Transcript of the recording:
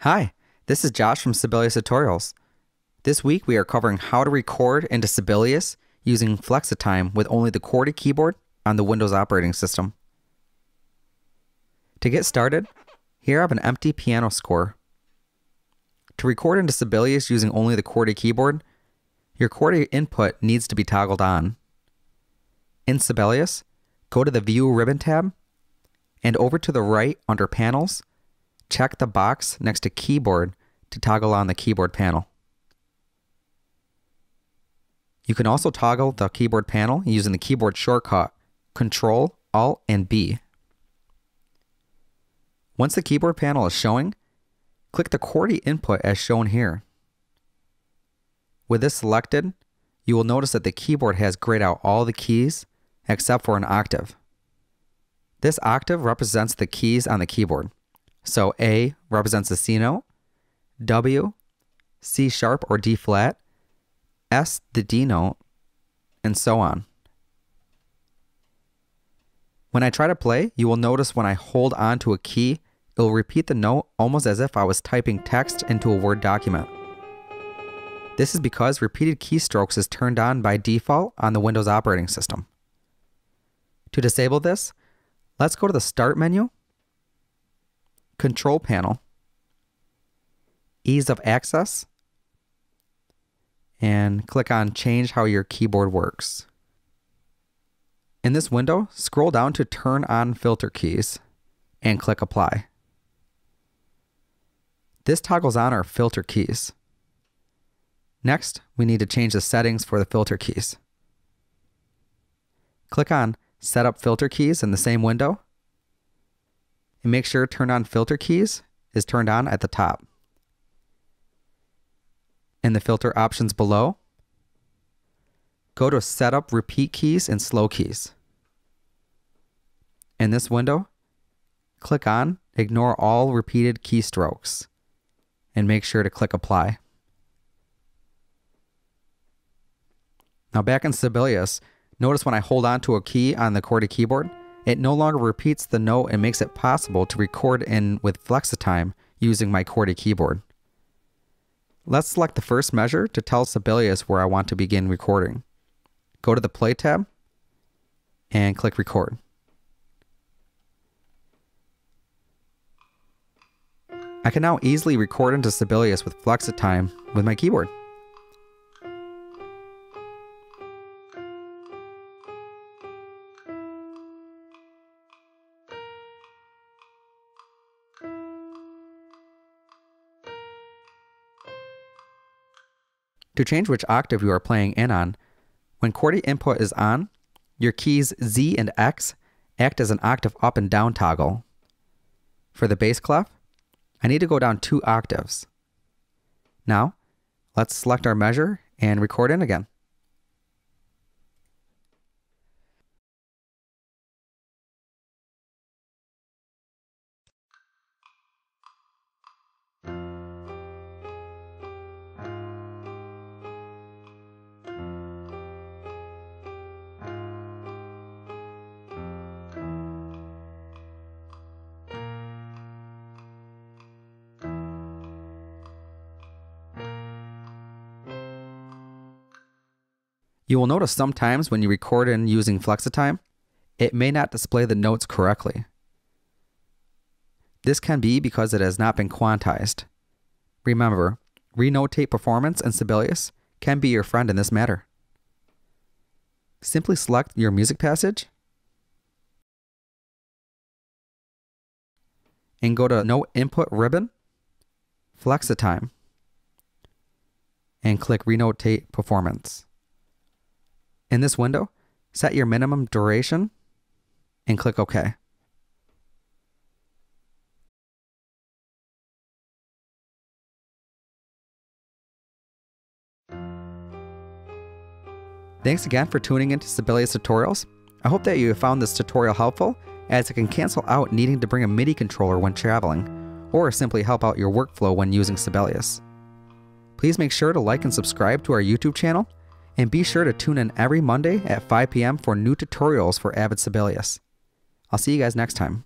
Hi, this is Josh from Sibelius Tutorials. This week we are covering how to record into Sibelius using Flexi-time with only the QWERTY keyboard on the Windows operating system. To get started, here I have an empty piano score. To record into Sibelius using only the QWERTY keyboard, your QWERTY input needs to be toggled on. In Sibelius, go to the View ribbon tab, and over to the right under Panels, check the box next to Keyboard to toggle on the keyboard panel. You can also toggle the keyboard panel using the keyboard shortcut Control, Alt, and B. Once the keyboard panel is showing, click the QWERTY input as shown here. With this selected, you will notice that the keyboard has grayed out all the keys except for an octave. This octave represents the keys on the keyboard. So A represents the C note, W, C sharp or D flat, S the D note, and so on. When I try to play, you will notice when I hold on to a key, it will repeat the note almost as if I was typing text into a Word document. This is because repeated keystrokes is turned on by default on the Windows operating system. To disable this, let's go to the Start menu, Control Panel, Ease of Access, and click on Change How Your Keyboard Works. In this window, scroll down to Turn On Filter Keys and click Apply. This toggles on our filter keys. Next, we need to change the settings for the filter keys. Click on Set Up Filter Keys in the same window, and make sure Turn On Filter Keys is turned on at the top. In the filter options below, go to Set Up Repeat Keys and Slow Keys. In this window, click on Ignore All Repeated Keystrokes and make sure to click Apply. Now back in Sibelius, notice when I hold onto a key on the QWERTY keyboard, it no longer repeats the note and makes it possible to record in with Flexi-time using my QWERTY keyboard. Let's select the first measure to tell Sibelius where I want to begin recording. Go to the Play tab and click Record. I can now easily record into Sibelius with Flexi-time with my keyboard. To change which octave you are playing in on, when QWERTY input is on, your keys Z and X act as an octave up and down toggle. For the bass clef, I need to go down 2 octaves. Now, let's select our measure and record in again. You will notice sometimes when you record in using Flexi-time, it may not display the notes correctly. This can be because it has not been quantized. Remember, Renotate Performance and Sibelius can be your friend in this matter. Simply select your music passage and go to Note Input ribbon, Flexi-time, and click Renotate Performance. In this window, set your minimum duration and click OK. Thanks again for tuning into Sibelius Tutorials. I hope that you have found this tutorial helpful, as it can cancel out needing to bring a MIDI controller when traveling, or simply help out your workflow when using Sibelius. Please make sure to like and subscribe to our YouTube channel, And be sure to tune in every Monday at 5 p.m. for new tutorials for Avid Sibelius. I'll see you guys next time.